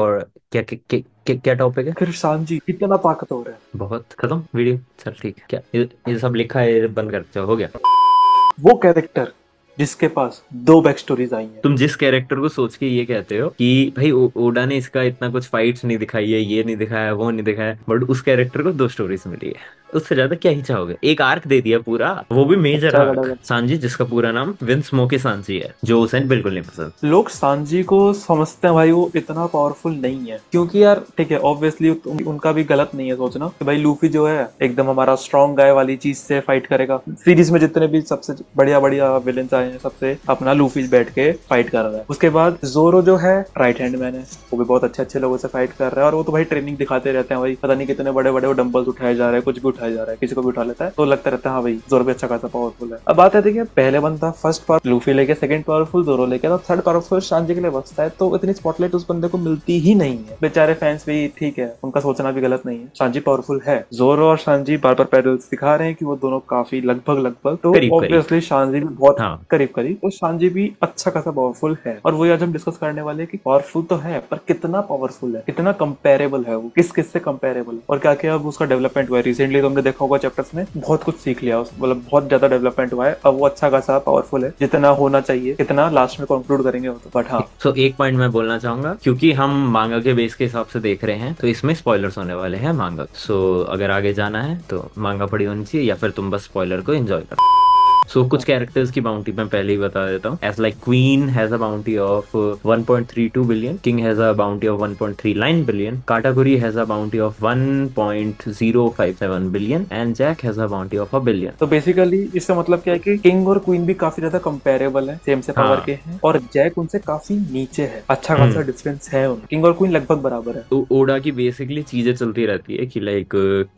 और क्या क्या क्या, क्या, क्या टॉपिक है फिर? सांजी कितना ताकतवर है। बहुत खत्म वीडियो। चल ठीक है, क्या ये सब लिखा है, बंद करते हो गया। वो कैरेक्टर जिसके पास दो बैक स्टोरीज आई हैं। तुम जिस कैरेक्टर को सोच के ये कहते हो कि भाई ओडा ने इसका इतना कुछ फाइट्स नहीं दिखाई है, ये नहीं दिखाया, वो नहीं दिखाया, बट उस कैरेक्टर को दो स्टोरीज मिली है, उससे ज्यादा क्या ही चाहोगे। एक आर्क दे दिया पूरा, वो भी मेजर आर्क। सांजी, जिसका पूरा नाम विंसमोक सांजी है, जो उसे बिल्कुल नहीं पसंद। लोग सांजी को समझते हैं भाई वो इतना पावरफुल नहीं है, क्योंकि यार ठीक है ऑब्वियसली उनका भी गलत नहीं है सोचना कि भाई लूफी जो है एकदम हमारा स्ट्रॉन्ग गाय वाली चीज से फाइट करेगा। सीरीज में जितने भी सबसे बढ़िया बढ़िया विलन आए हैं, सबसे अपना लूफी बैठ के फाइट कर रहा है। उसके बाद जोरो जो है राइट हैंड मैन है, वो भी बहुत अच्छे अच्छे लोगों से फाइट कर रहा है, और वो तो भाई ट्रेनिंग दिखाते रहते हैं भाई, पता नहीं कितने बड़े बड़े वो डंबल्स उठाए जा रहे हैं, कुछ भी जा रहा है, किसी को भी उठा लेता है, तो लगता रहता है हाँ भाई जोरो भी अच्छा खासा पावरफुल है। अब बात है देखिए, पहले बनता फर्स्ट पावर लूफी लेके, सेकंड पावरफुल जोरो लेके, तो थर्ड पावरफुल सांजी के लिए बचता है, तो इतनी स्पॉटलाइट उस बंदे को मिलती ही नहीं है। बेचारे फैंस भी ठीक है, उनका सोचना भी गलत नहीं है। सांजी पावरफुल है, जोरो और सांजी बार बार पैरेलल्स दिखा रहे हैं कि वो दोनों काफी लगभग तो ऑब्वियसली सांजी भी बहुत करीब करीब, और सांजी भी अच्छा खासा पावरफुल है। और वही आज हम डिस्कस करने वाले कि पावरफुल तो है पर कितना पावरफुल है, कितना कंपेरेबल है, वो किस किस से कंपेरेबल है, और क्या क्या अब उसका डेवलपमेंट हुआ। रिसेंटली हमने देखा होगा चैप्टर्स में बहुत कुछ सीख लिया, मतलब बहुत ज्यादा डेवलपमेंट हुआ है, अब वो अच्छा खासा पावरफुल है जितना होना चाहिए, इतना लास्ट में कंक्लूड करेंगे। बट हाँ, सो एक पॉइंट मैं बोलना चाहूंगा, क्योंकि हम मांगा के बेस के हिसाब से देख रहे हैं, तो इसमें स्पॉयलर्स होने वाले हैं मांगा। सो अगर आगे जाना है तो मांगा पड़ी होनी चाहिए, या फिर तुम बस स्पॉयलर को एंजॉय करो। सो कुछ कैरेक्टर्स की बाउंटी मैं पहले ही बता देता हूँ। As like queen has a bounty of 1.32 billion, king has a bounty of 1.39 billion, Katakuri has a bounty of 1.057 billion and Jack has a bounty of a billion. तो बेसिकली इसका मतलब क्या है कि किंग और क्वीन भी काफी ज्यादा कंपेरेबल है, सेम से पावर के हैं, और जैक उनसे काफी नीचे है, अच्छा खासा डिफरेंस है उनमें। किंग और क्वीन लगभग बराबर है। तो ओडा की बेसिकली चीजें चलती रहती है कि लाइक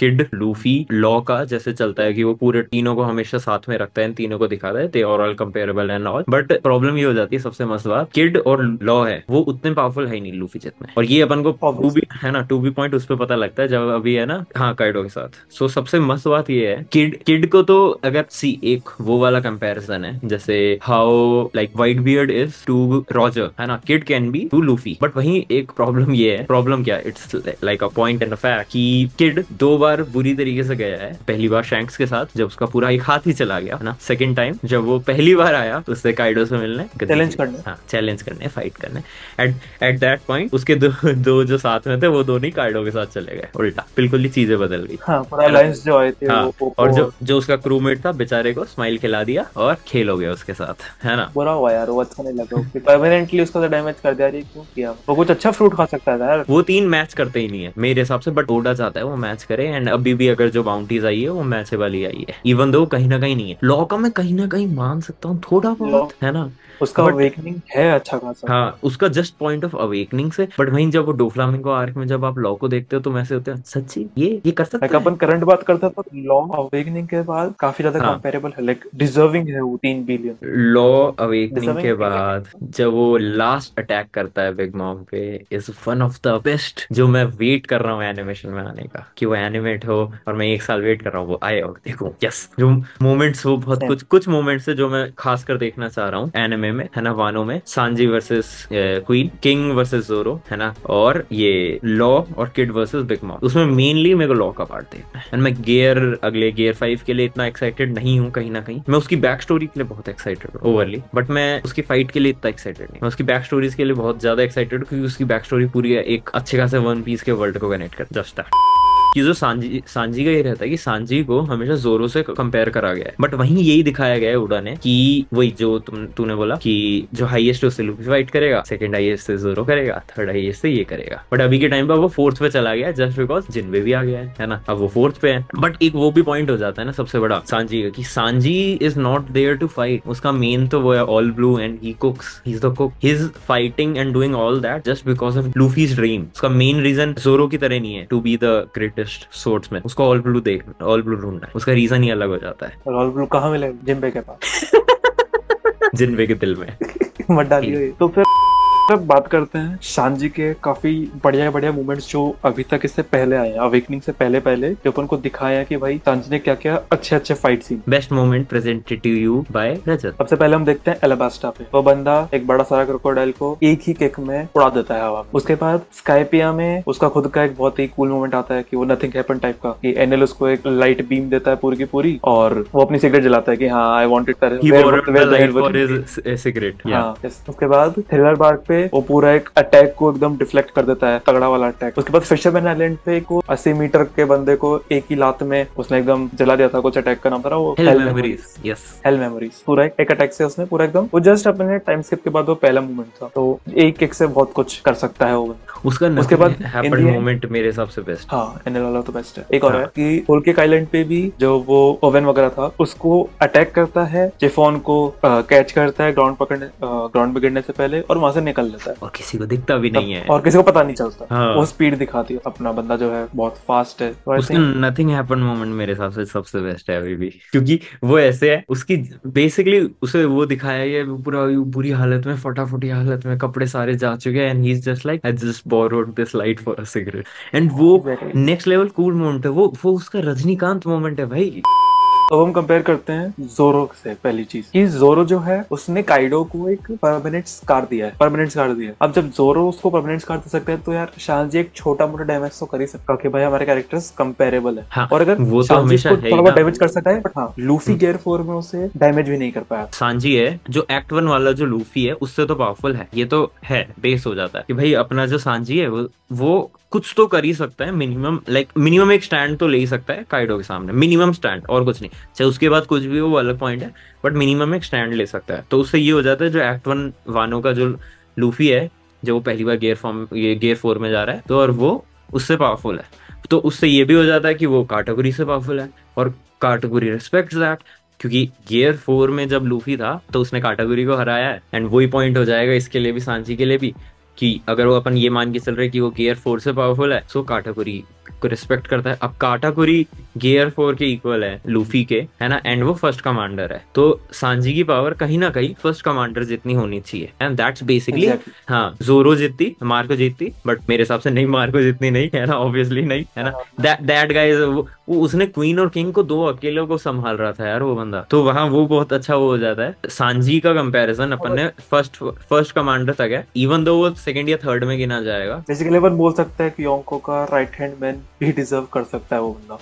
किड, लूफी, लॉ का जैसे चलता है कि वो पूरे तीनों को हमेशा साथ में रखता है, तीनों को दिखाता है, they are all comparable and all. But problem ये हो जाती है सबसे मसला, किड और लॉ है वो उतने पावरफुल है नहीं लूफी जितने, और ये अपन को टू बी पॉइंट उस पे पता लगता है जब अभी है ना हाँ काइडो के साथ। सो सबसे मस्त बात ये है किड को तो अगर एक वो वाला कंपैरिजन है जैसे how like Whitebeard is to Roger, है ना, Kid can be to Luffy. But वहीं एक प्रॉब्लम ये है, प्रॉब्लम क्या, it's like a point and a fact कि किड दो बार बुरी तरीके से गया है। पहली बार शैंक्स के साथ जब उसका पूरा एक हाथ ही चला गया, ना सेकंड टाइम जब वो पहली बार आया तो उससे काइडो से मिलने, चैलेंज करने फाइट करने, एट दैट पॉइंट उसके दो जो साथ में थे वो दोनों काइडो के साथ चले गए, उल्टा बिल्कुल ही चीजें बदल गई। और जो उसका क्रूमेट था बेचारे को स्माइल खिला दिया और खेल हो गया उसके साथ, है ना, बुरा हुआ यार, वो अच्छा नहीं लगा, परमानेंटली उसका डैमेज कर दिया, क्यों किया, वो कुछ अच्छा फ्रूट खा सकता था यार। वो तीन मैच करते ही नहीं है मेरे हिसाब से, बट ओडा चाहता है वो मैच करे, एंड अभी भी अगर जो बाउंटीज आई है वो मैच वाली आई है, इवन दो कहीं ना कहीं नहीं है। लॉ का मैं कहीं ना कहीं मान सकता हूँ थोड़ा बहुत, है ना, उसका अवेकनिंग है अच्छा खासा, हाँ उसका जस्ट पॉइंट ऑफ अवेकनिंग से। बट वहीं जब वो डोफ्लामिंगो आर्क में जब आप लॉ को देखते हो तो वैसे होते हैं सच्ची ये कर सकते हैं। अपन करंट बात करते हैं तो लॉ अवेकनिंग के बाद काफी ज्यादा कंपेरेबल है, लाइक डिजर्विंग है वो 3 बिलियन। लॉ अवेकनिंग के बाद जब वो लास्ट अटैक करता है बिग मॉम पे, is one of the best जो मैं वेट कर रहा हूँ एनिमेशन में आने का, कि वो एनिमेट हो और मैं 1 साल वेट कर रहा हूँ वो आए और देखो। यस, जो मोमेंट्स वो बहुत कुछ मोमेंट्स है जो मैं खासकर देखना चाह रहा हूँ एनिमे में, है ना, वानों में, Sanji versus Queen, King versus Zoro, है ना, और ये लॉ और किड वर्सेस बिग मॉम। उसमें मेनली मेरे को लॉ का पार्ट देखना है, एंड मैं अगले गियर 5 के लिए इतना एक्साइटेड नहीं हूँ। कहीं ना कहीं मैं उसकी बैक स्टोरी के लिए बहुत एक्साइटेड हूँ ओवरली, बट मैं उसकी फाइट के लिए इतना एक्साइटेड नहीं, मैं उसकी बैक स्टोरीज के लिए बहुत ज्यादा एक्साइटेड हूँ, क्योंकि उसकी बैक स्टोरी पूरी एक अच्छे खासे वन पीस के वर्ल्ड को कनेक्ट कर जस्ट दैट। कि जो सांजी का ये रहता है कि सांजी को हमेशा जोरो से कंपेयर करा गया है, बट वहीं यही दिखाया गया है ओडा ने कि वही जो तूने बोला कि जो हाईएस्ट उससे लूफी फाइट करेगा, सेकंड हाईएस्ट से जोरो करेगा, थर्ड हाईएस्ट से ये करेगा, बट अभी के टाइम पर वो 4th पे चला गया जस्ट बिकॉज जिनबे भी आ गया है ना, अब वो 4th पे है। बट एक वो भी पॉइंट हो जाता है ना सबसे बड़ा सांजी का, कि Sanji is not there to fight, उसका मेन तो वो है All Blue and he cooks, he is the cook, he is fighting and doing all that just because of Luffy's dream. उसका मेन रीजन जोरो की तरह नहीं है to be the greatest swords में, उसको ऑल ब्लू ढूंढना है, उसका रीजन ही अलग हो जाता है। और ऑल ब्लू कहाँ मिले? जिनबे के पास जिनबे के दिल में मत डालियो। तो फिर अब बात करते हैं सांजी के काफी बढ़िया बढ़िया मूवमेंट्स जो अभी तक इससे पहले आए हैं, अवेकनिंग से पहले जो अपन को दिखाया कि भाई सांजी ने क्या क्या अच्छे अच्छे fight scene. Best moment presented to you by Rajat. सबसे पहले हम देखते हैं एलाबास्टा पे, वो बंदा एक बड़ा सारा क्रोकोडाइल को एक ही किक में उड़ा देता है हवा। उसके बाद स्काइपिया में उसका खुद का एक बहुत ही कूल मोमेंट आता है कि वो नथिंग हैपन टाइप का, कि एनएल उसको एक लाइट बीम देता है पूरी की पूरी और वो अपनी सिगरेट जलाता है कि हाँ आई वांट इट सिगरेट। उसके बाद थ्रिलर पार्क पे वो पूरा एक अटैक को एकदम डिफ्लेक्ट कर देता है, तगड़ा वाला अटैक। उसके बाद फिशरमैन आइलैंड पे 80 मीटर के बंदे को एक ही लात में उसने एकदम जला दिया था, कुछ अटैक का नाम था वो हेल मेमोरीज। हेल मेमोरीज पूरा एक अटैक से उसने पूरा एकदम, वो जस्ट अपने टाइम स्किप के बाद वो पहला मूवमेंट था। तो एक एक से बहुत कुछ कर सकता है वो उसका। उसके बाद मोमेंट मेरे हिसाब से बेस्ट, हाँ एनएल वाला तो बेस्ट है। एक और है कि होलकेक आइलैंड पे भी जो वो ओवन वगैरह था उसको अटैक करता है, जेफोन को कैच करता है ग्राउंड बिगड़ने से पहले और वहां से निकल लेता है और किसी को दिखता भी नहीं है और किसी को पता नहीं चलता। हाँ। वो स्पीड दिखाती है, अपना बंदा जो है बहुत फास्ट है। उसका नथिंग हैपन मोमेंट मेरे हिसाब से सबसे बेस्ट है अभी भी, क्योंकि वो ऐसे है उसकी बेसिकली उसे वो दिखाया है पूरा बुरी हालत में, फटाफटी हालत में, कपड़े सारे जा चुके हैं and he is just like I just borrowed this light for a cigarette and वो नेक्स्ट लेवल कूल मोमेंट है वो उसका रजनीकांत मोमेंट है भाई। अब हम कंपेयर करते हैं जोरो से। पहली चीज कि जोरो जो है उसने काइडो को एक परमानेंट स्कार दिया है, परमानेंट स्कार दिया है। अब जब जोरो उसको परमानेंट स्कार दे सकते हैं तो यार शांजी एक छोटा मोटा डैमेज तो कर ही सकता कि भाई हमारे कैरेक्टर्स कंपेरेबल है। हाँ, और अगर वो तो हमेशा है, थोड़ा बहुत डैमेज कर सकता है बट हाँ लूफी गियर 4 में उसे डैमेज भी नहीं कर पाया। सांजी है जो एक्ट 1 वाला जो लूफी है उससे तो पावरफुल है, ये तो है बेस हो जाता है कि भाई अपना जो सांजी है वो कुछ तो कर ही सकता है, मिनिमम लाइक मिनिमम एक स्टैंड तो ले ही सकता है काइडो के सामने, मिनिमम स्टैंड और कुछ नहीं चाहे उसके बाद कुछ भी, वो अलग पॉइंट है बट मिनिमम एक स्टैंड ले सकता है। तो उससे ये हो जाता है जो एक्ट 1 वानों का जो लूफी है जो वो पहली बार गियर 4 में जा रहा है तो, और वो उससे पावरफुल है तो उससे ये भी हो जाता है कि वो काटागुरी से पावरफुल है और काटागुरी रिस्पेक्ट्स दैट, क्योंकि गियर 4 में जब लूफी था तो उसने काटागुरी को हराया है एंड वही पॉइंट हो जाएगा इसके लिए भी, सांजी के लिए भी, कि अगर वो अपन ये मान के चल रहे हैं कि वो गियर 4 से पावरफुल है सो काटागुरी को रिस्पेक्ट करता है। अब काटागुरी गियर 4 के इक्वल है लूफी के, है ना, एंड वो फर्स्ट कमांडर है तो सांजी की पावर कहीं ना कहीं फर्स्ट कमांडर जितनी होनी चाहिए एंड दैट्स बेसिकली हाँ जोरो जितनी, मार्को जितनी, बट मेरे हिसाब से नहीं, मार्को जितनी नहीं है ना, ऑब्वियसली नहीं है ना। दैट गाइज वो उसने क्वीन और किंग को दो अकेलों को संभाल रहा था यार वो बंदा, तो वहाँ वो बहुत अच्छा वो हो जाता है। सांजी का कंपैरिजन अपन ने फर्स्ट कमांडर तक है, इवन दो वो सेकंड या थर्ड में गिना जाएगा। बेसिकली अपन बोल सकता है कि योंको का राइट हैंड मैन भी डिजर्व कर सकता है वो बंदा।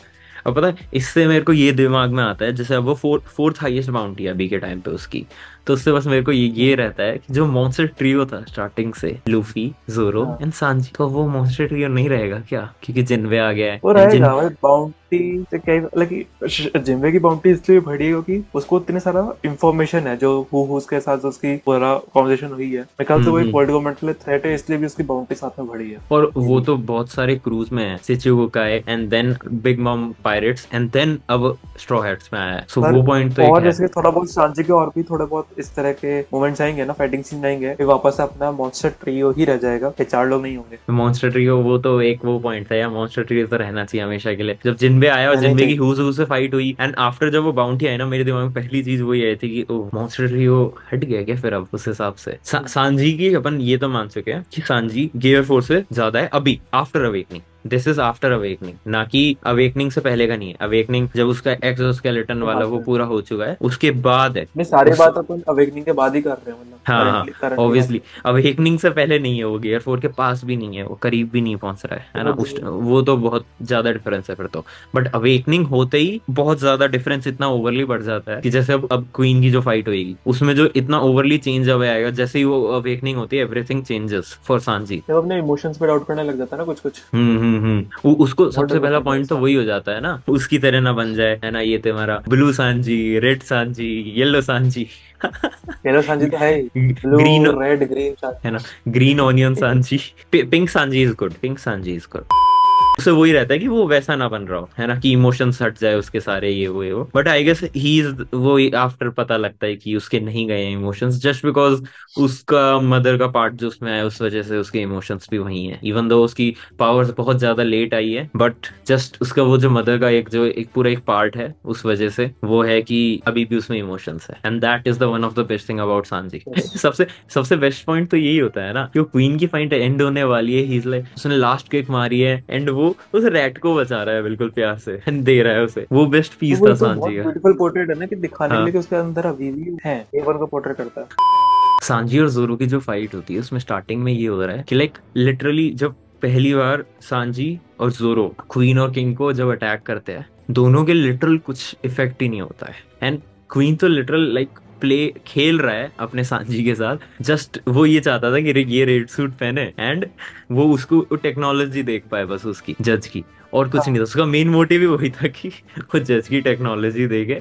अब पता है इससे मेरे को ये दिमाग में आता है, जैसे अब वो फोर्थ हाईएस्ट बाउंटी है अभी के टाइम पे उसकी, तो उससे बस मेरे को ये रहता है कि जो मॉन्स्टर ट्रियो था स्टार्टिंग से लूफी, जोरो एंड सांजी, तो वो मॉन्स्टर ट्रियो नहीं रहेगा क्या, क्योंकि जिनवे आ गया है। वो रहेगा भाई, बाउंटी से क्या मतलब जिनवे की बाउंटी इसलिए बढ़ी है क्योंकि उसको इतने सारा इन्फॉर्मेशन है जो हु उसके साथ उसकी पूरा कॉन्वर्सेशन हुई है, निकल से वो एक वर्ल्ड गवर्नमेंट के लिए थ्रेट है इसलिए भी उसकी बाउंटी साथ में बढ़ी है। और वो तो बहुत सारे क्रूज में है, Shichibukai and then Big Mom pirates and then अब स्ट्रॉ हैट्स में आया है, सो वो पॉइंट तो एक है। और जैसे थोड़ा बहुत सांजी के और भी थोड़ा बहुत इस तरह के मोमेंट्स आएंगे ना, फाइटिंग सीन आएंगे, फिर वापस अपना मॉन्स्टर ट्रियो ही रह जाएगा, चार लोग नहीं होंगे। मॉन्स्टर ट्रियो वो तो एक वो पॉइंट था यार, मॉन्स्टर ट्रियो तो रहना चाहिए हमेशा के लिए। जब जिनबे आया और जिनबे की हुज हुज से फाइट हुई एंड आफ्टर जब वो बाउंटी आई ना, मेरे दिमाग में पहली चीज वही आई थी कि ओ मॉन्स्टर ट्रियो हट गया क्या फिर अब उस हिसाब से। सांजी की अपन ये तो मान चुके हैं कि सांजी गियर 4 से ज्यादा है अभी, after awakening, this is after awakening, ना कि अवेकनिंग से पहले का नहीं है। अवेकनिंग जब उसका एक्सोस्केलेटन वाला वो पूरा हो चुका है उसके बाद है, मैं सारे बात अपन अवेकनिंग के बाद ही कर रहे हैं मतलब। हाँ ऑब्वियसली अवेकनिंग से पहले नहीं है, वो गियर 4 के पास भी नहीं है, वो करीब भी नहीं पहुंच रहा है ना उस, वो तो बहुत ज्यादा डिफरेंस है फिर तो। बट अवेकनिंग होते ही बहुत ज्यादा डिफरेंस इतना ओवरली बढ़ जाता है कि जैसे अब क्वीन की जो फाइट होगी उसमें जो इतना ओवरली चेंज अब आएगा, जैसे ही वो अवेकनिंग होती है एवरीथिंग चेंजेस फॉर सांजी, जब अपने इमोशंस पे डाउट करने लग जाता है ना कुछ कुछ। उसको सबसे पहला पॉइंट तो वही हो जाता है ना, उसकी तरह ना बन जाए, है ना। ये तो हमारा blue Sanji, red Sanji, yellow Sanji, yellow Sanji तो है, ग्रीन रेड ग्रीन है ना, green onion Sanji, pink Sanji is good, pink Sanji is good. उसे वही रहता है कि वो वैसा ना बन रहा हो, है ना, कि इमोशंस हट जाए उसके सारे ये वो। But I guess he is वो आफ्टर पता लगता है कि उसके नहीं गए इमोशंस, जस्ट बिकॉज उसका मदर का पार्ट जो उसमें आया उस वजह से उसके इमोशंस भी वही है, इवन दो उसकी पावर्स बहुत ज्यादा लेट आई है, बट जस्ट उसका वो जो मदर का एक पूरा पार्ट है उस वजह से वो है कि अभी भी उसमें इमोशंस है। And that is the one of the best thing about Sanji. सबसे बेस्ट पॉइंट तो यही होता है ना कि क्वीन की फाइट एंड होने वाली है, ही इज लाइक उसने लास्ट किक मारी है एंड वो उस रैट को बचा रहा है बिल्कुल प्यार से एंड दे रहा है उसे। वो बेस्ट पीस था सांजी का। ब्यूटीफुल पोर्ट्रेट है ना कि दिखाने के लिए उसके अंदर अभी भी है, एवर को पोर्ट्रेट करता है। सांजी और जोरो की जो फाइट होती है उसमें स्टार्टिंग में ये हो रहा है कि लाइक लिटरली जब पहली बार सांजी और जोरो क्वीन और किंग को जब अटैक करते हैं दोनों के लिटरल कुछ इफेक्ट ही नहीं होता है एंड क्वीन तो लिटरल लाइक प्ले खेल रहा है अपने सांजी के साथ। जस्ट वो ये चाहता था कि ये रेड सूट पहने एंड वो उसको टेक्नोलॉजी देख पाए बस उसकी जज की, और कुछ नहीं था। उसका मेन मोटिव ही वही था कि वो जज की टेक्नोलॉजी देखे।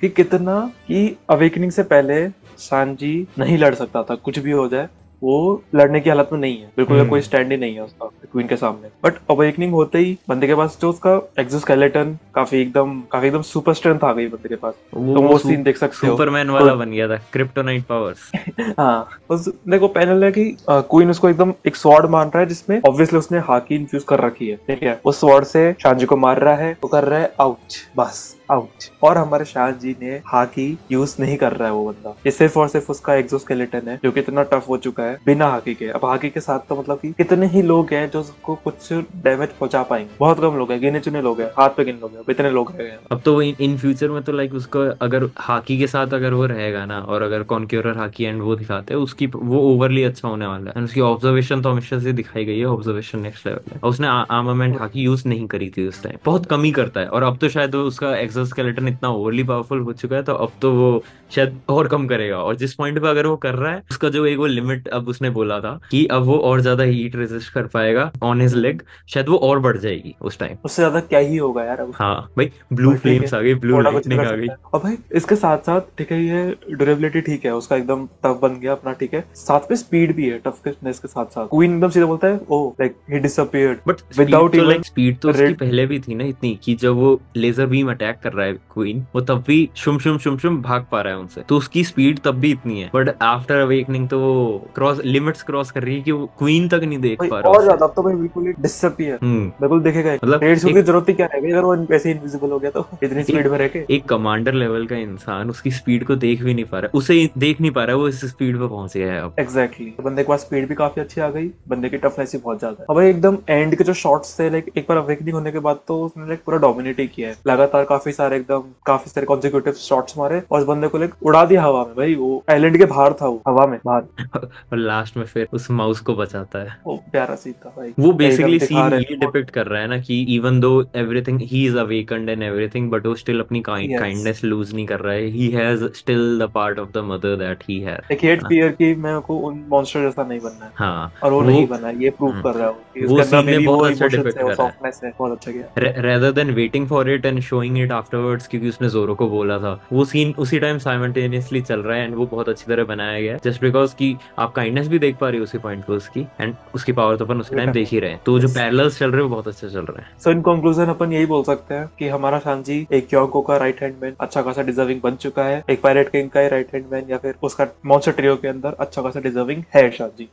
कि कितना कि अवेकनिंग से पहले सांजी नहीं लड़ सकता था, कुछ भी हो जाए वो लड़ने की हालत में नहीं है, बिल्कुल कोई स्टैंड ही नहीं है उसका क्वीन के सामने। बट अवेकनिंग होते ही बंदे के पास जो उसका एक्सोस्केलेटन काफी एकदम सुपर स्ट्रेंथ आ गई बंदे के पास, तो वो सीन देख सकते हो, सुपरमैन वाला बन गया था, क्रिप्टोनाइट पावर्स। हाँ, उस देखो पैनल है कि क्वीन उसको एकदम एक स्वॉर्ड मार रहा है जिसमें ऑब्वियसली उसने हाकी इन्फ्यूज कर रखी है, ठीक है, उस स्वॉर्ड से सांजी को मार रहा है, वो कर रहा है आउच, बस आउच, और हमारे सांजी ने हाकी यूज नहीं कर रहा है वो बंदा, ये सिर्फ और सिर्फ उसका एक्सोस्केलेटन है जो कि इतना टफ हो चुका है बिना हाकी के। अब हाकी के साथ तो मतलब कि कितने ही लोग हैं जो उसको कुछ डैमेज पहुंचा पाएंगे, बहुत कम लोग हैं, गिने चुने लोग हैं, हाथ पे गिन लोग हैं, इतने लोग हैं। अब तो इन फ्यूचर में तो लाइक उसको अगर हाकी के साथ अगर वो रहेगा ना, और अगर कॉन्क्यूरर हाकी एंड वो दिखाते हैं उसकी, वो ओवरली अच्छा होने वाला है। उसकी ऑब्जर्वेशन तो हमेशा से दिखाई गई है, ऑब्जर्वेशन नेक्स्ट लेवल है। उसने आर्मामेंट हाकी यूज नहीं करी थी उस टाइम, बहुत कम ही करता है, और अब तो शायद उसका एक्सोस्केलेटन इतना ओवरली पावरफुल हो चुका है तो अब तो वो शायद और कम करेगा। और जिस पॉइंट पे अगर वो कर रहा है उसका जो एक वो लिमिट, अब उसने बोला था कि अब वो और ज्यादा हीट रेजिस्ट कर पाएगा ऑन हिज लेग, शायद वो और बढ़ जाएगी उस टाइम, उससे ज्यादा क्या ही होगा यार अब। हाँ भाई, ब्लू फ्लेम्स आ गई, ब्लू लाइटनिंग आ गई। और भाई इसके साथ साथ ठीक है ये ड्यूरेबिलिटी ठीक है उसका, एकदम टफ बन गया अपना, ठीक है, साथ में स्पीड भी है टफनेस के साथ साथ। क्वीन एकदम सीधा बोलता है oh like he disappeared, but without like speed तो उसकी पहले भी थी ना इतनी कि जब वो लेजर बीम अटैक कर रहा है क्वीन, वो तब भी शुम शुम भाग पा रहा है उनसे, तो उसकी स्पीड तब भी इतनी है, बट आफ्टर अवेकनिंग तो वो लिमिट्स क्रॉस कर रही है कि वो क्वीन तक नहीं देख पा रहा है और ज्यादा। अब तो भाई बिल्कुल डिसअपीयर, बिल्कुल देखेगा मतलब रेड सूट की जरूरत ही क्या है अगर वो ऐसे इनविजिबल हो गया तो, इतनी स्पीड में रह के। एक कमांडर लेवल का इंसान उसकी स्पीड को देख भी नहीं पा रहा, उसे देख नहीं पा रहा, वो इस स्पीड पे पहुंच गया है अब। एग्जैक्टली, बंदे के पास स्पीड भी काफी अच्छी आ गई, बंदे की टफनेस भी बहुत ज्यादा है। अब एकदम एंड के जो शॉट्स थे लाइक एक बार अवेकनिंग होने के बाद तो उसने लाइक पूरा डोमिनेट ही किया है, लगातार काफी सारे कॉन्सेक्यूटिव शॉट्स मारे और उस बंदे को लाइक उड़ा दिया हवा में भाई, वो आइलैंड के बाहर था, वो हवा में बाहर। और लास्ट में फिर उस माउस को बचाता है, वो प्यारा सीन था भाई। वो बेसिकली सीन ये डिपिक्ट कर रहा है ना कि even though everything he is awakened and everything, but वो स्टिल अपनी काइंडनेस लूज नहीं कर रहा है, he has still the part of the mother that he had, एक हेट फियर कि मेरे को उन मॉन्स्टर जैसा नहीं बनना है। हां, और वो नहीं बना, ये प्रूव कर रहा है वो सीन में, बहुत अच्छा डिपिक्ट कर रहा है, सॉफ्टनेस है, बहुत अच्छा किया, rather than waiting for it and showing it afterwards, क्योंकि उसने जोरो को बोला था। वो सीन उसी टाइम साइमल्टेनियसली चल रहा है एंड वो बहुत अच्छी तरह बनाया गया है, जस्ट बिकॉज कि आप काइंडनेस भी देख पा रहे हो उसी पॉइंट पे उसकी, एंड उसकी पावर तो अपन उस टाइम देख ही रहे हैं, तो जो पैरेलल्स चल रहे हैं वो बहुत अच्छे चल रहे हैं। सो इन कंक्लूजन अपन यही बोल सकते हैं कि हमारा सांजी एक योको का राइट हैंड मैन अच्छा खासा डिजर्विंग बन चुका है, एक पायरेट किंग का राइट हैंड मैन या फिर उसका मॉन्स्टर ट्रियो के अंदर अच्छा खासा डिजर्विंग है सांजी।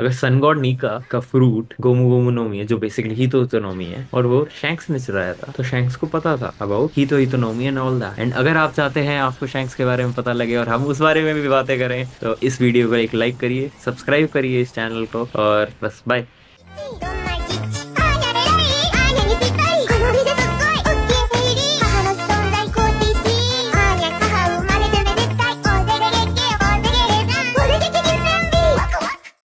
अगर सन गॉड नीका का फ्रूट गोमू नोमी है जो बेसिकली हीटोनोमी है, और वो शैंक्स ने चुराया था, तो शैंक्स को पता था अबाउट हीटोनोमी एंड ऑल दैट। एंड अगर आप चाहते हैं आपको शैंक्स के बारे में पता लगे और हम उस बारे में भी बातें करें तो इस वीडियो को एक लाइक करिए, सब्सक्राइब करिए इस चैनल को, और बस बाय।